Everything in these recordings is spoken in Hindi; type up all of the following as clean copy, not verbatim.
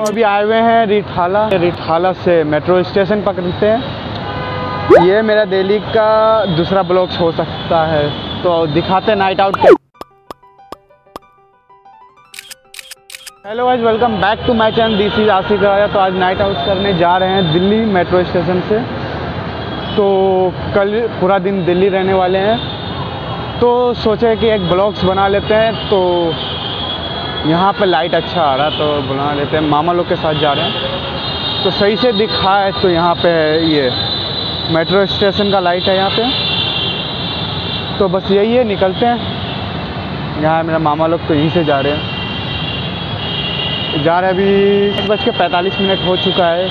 तो अभी आए हुए हैं रिठाला। रिठाला से मेट्रो स्टेशन पकड़ते हैं। ये मेरा दिल्ली का दूसरा ब्लॉग हो सकता है, तो दिखाते night out. Hello guys, welcome back to my channel, this is Ashiq Raja. तो आज नाइट आउट करने जा रहे हैं दिल्ली मेट्रो स्टेशन से। तो कल पूरा दिन दिल्ली रहने वाले हैं, तो सोचे कि एक ब्लॉग्स बना लेते हैं। तो यहाँ पे लाइट अच्छा आ रहा, तो बुला लेते हैं। मामा लोग के साथ जा रहे हैं, तो सही से दिखा है। तो यहाँ पे ये मेट्रो स्टेशन का लाइट है यहाँ पे, तो बस यही है, निकलते हैं। यहाँ मेरा मामा लोग, तो यहीं से जा रहे हैं। अभी 7:45 हो चुका है,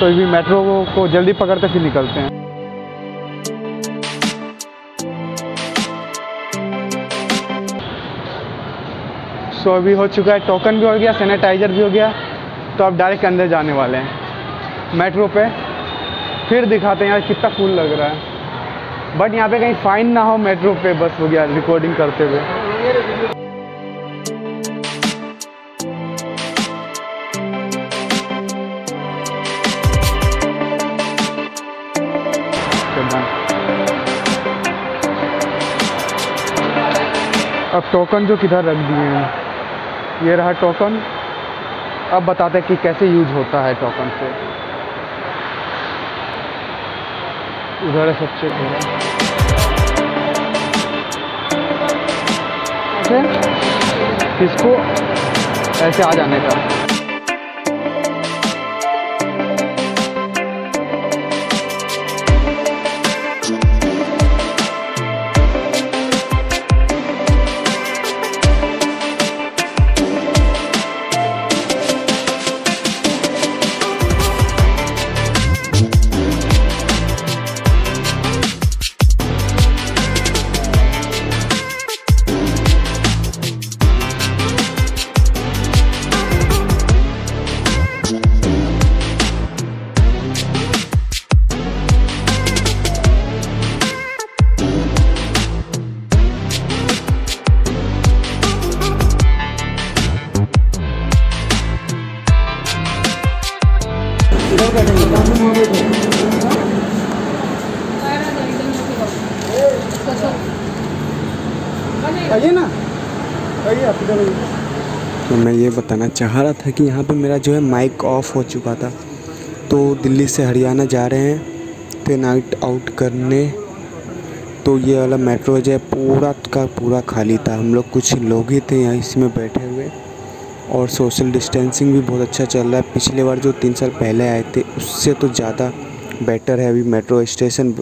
तो अभी मेट्रो को जल्दी पकड़ते फिर निकलते हैं। तो अभी हो चुका है, टोकन भी हो गया, सैनिटाइज़र भी हो गया। तो अब डायरेक्ट अंदर जाने वाले हैं मेट्रो पे, फिर दिखाते हैं यार कितना कूल लग रहा है। बट यहाँ पे कहीं फाइन ना हो मेट्रो पे, बस हो गया रिकॉर्डिंग करते हुए। अब टोकन जो किधर रख दिए हैं, ये रहा टोकन। अब बताते हैं कि कैसे यूज होता है टोकन से। उधर सब चेक हो रहा है, इसको ऐसे आ जाने का। तो मैं ये बताना चाह रहा था कि यहाँ पे मेरा जो है माइक ऑफ हो चुका था। तो दिल्ली से हरियाणा जा रहे हैं तो नाइट आउट करने। तो ये वाला मेट्रो जो है पूरा का पूरा खाली था, हम लोग कुछ लोग ही थे यहाँ इसमें बैठे हुए। और सोशल डिस्टेंसिंग भी बहुत अच्छा चल रहा है। पिछले बार जो 3 साल पहले आए थे उससे तो ज़्यादा बेटर है अभी मेट्रो स्टेशन,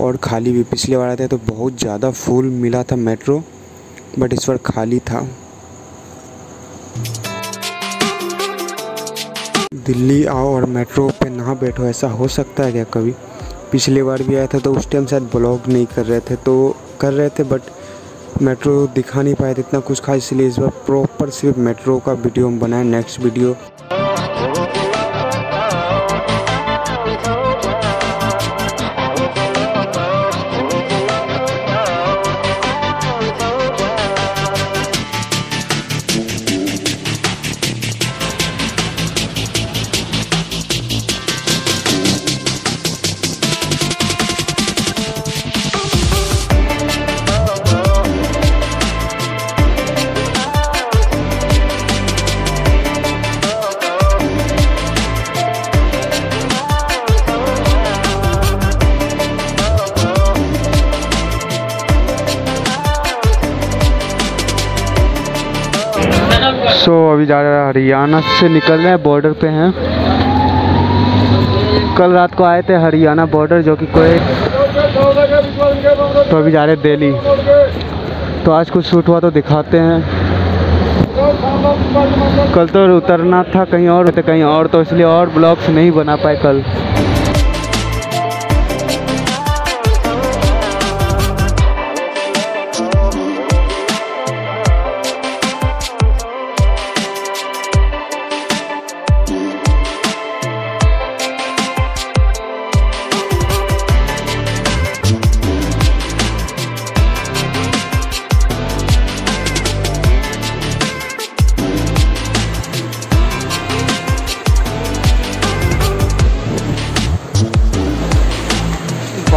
और खाली भी। पिछले बार आए थे तो बहुत ज़्यादा फुल मिला था मेट्रो, बट इस बार खाली था। दिल्ली आओ और मेट्रो पे ना बैठो, ऐसा हो सकता है क्या कभी? पिछले बार भी आया था तो उस टाइम शायद ब्लॉग नहीं कर रहे थे, तो कर रहे थे बट मेट्रो दिखा नहीं पाए थे इतना कुछ खास, इसलिए इस बार प्रॉपर सिर्फ मेट्रो का वीडियो हम बनाए। नेक्स्ट वीडियो अभी जा रहा है, हरियाणा से निकल रहे हैं, बॉर्डर पे हैं। कल रात को आए थे हरियाणा बॉर्डर, जो कि कोई। तो अभी जा रहे हैं दिल्ली। तो आज कुछ शूट हुआ तो दिखाते हैं। कल तो उतरना था कहीं और, तो कहीं और, तो इसलिए और ब्लॉग्स नहीं बना पाए कल।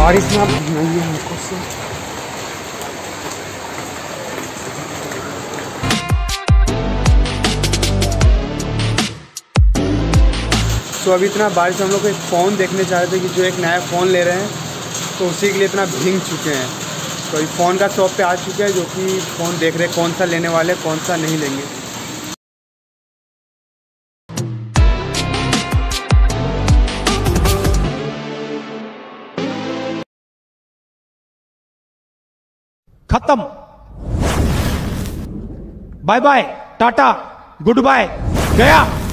और इसमें आप घुमाइए हमको से। तो अभी इतना बारिश हम लोग को एक फ़ोन देखने चाह रहे थे कि जो एक नया फ़ोन ले रहे हैं तो उसी के लिए इतना भींग चुके हैं। तो इस फ़ोन का शॉप पे आ चुके हैं जो कि फ़ोन देख रहे हैं कौन सा लेने वाले हैं कौन सा नहीं लेंगे। खत्म, bye bye, tata, good bye, गया।